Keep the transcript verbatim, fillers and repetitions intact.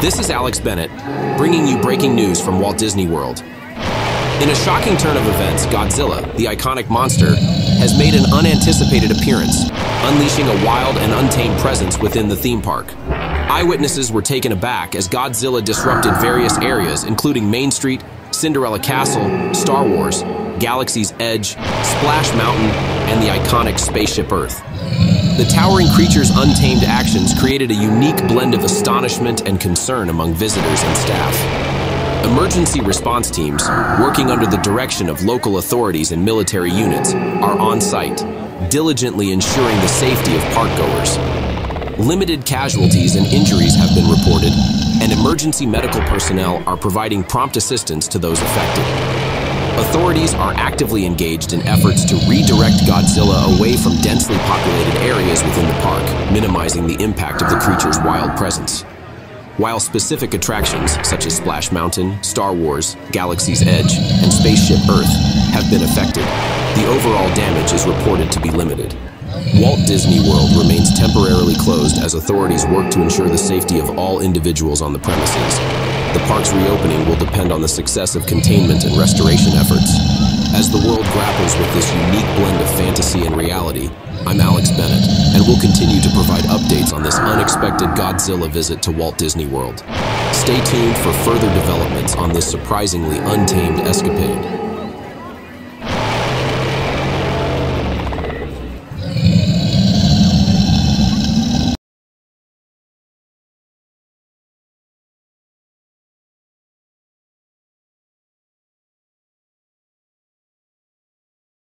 This is Alex Bennett, bringing you breaking news from Walt Disney World. In a shocking turn of events, Godzilla, the iconic monster, has made an unanticipated appearance, unleashing a wild and untamed presence within the theme park. Eyewitnesses were taken aback as Godzilla disrupted various areas, including Main Street, Cinderella Castle, Star Wars, Galaxy's Edge, Splash Mountain, and the iconic Spaceship Earth. The towering creature's untamed actions created a unique blend of astonishment and concern among visitors and staff. Emergency response teams, working under the direction of local authorities and military units, are on site, diligently ensuring the safety of parkgoers. Limited casualties and injuries have been reported, and emergency medical personnel are providing prompt assistance to those affected. Authorities are actively engaged in efforts to redirect Godzilla away from densely populated areas within the park, minimizing the impact of the creature's wild presence. While specific attractions such as Splash Mountain, Star Wars, Galaxy's Edge, and Spaceship Earth have been affected, the overall damage is reported to be limited. Walt Disney World remains temporarily closed as authorities work to ensure the safety of all individuals on the premises. The park's reopening will depend on the success of containment and restoration efforts. As the world grapples with this unique blend of fantasy and reality, I'm Alex Bennett, and we'll continue to provide updates on this unexpected Godzilla visit to Walt Disney World. Stay tuned for further developments on this surprisingly untamed escapade.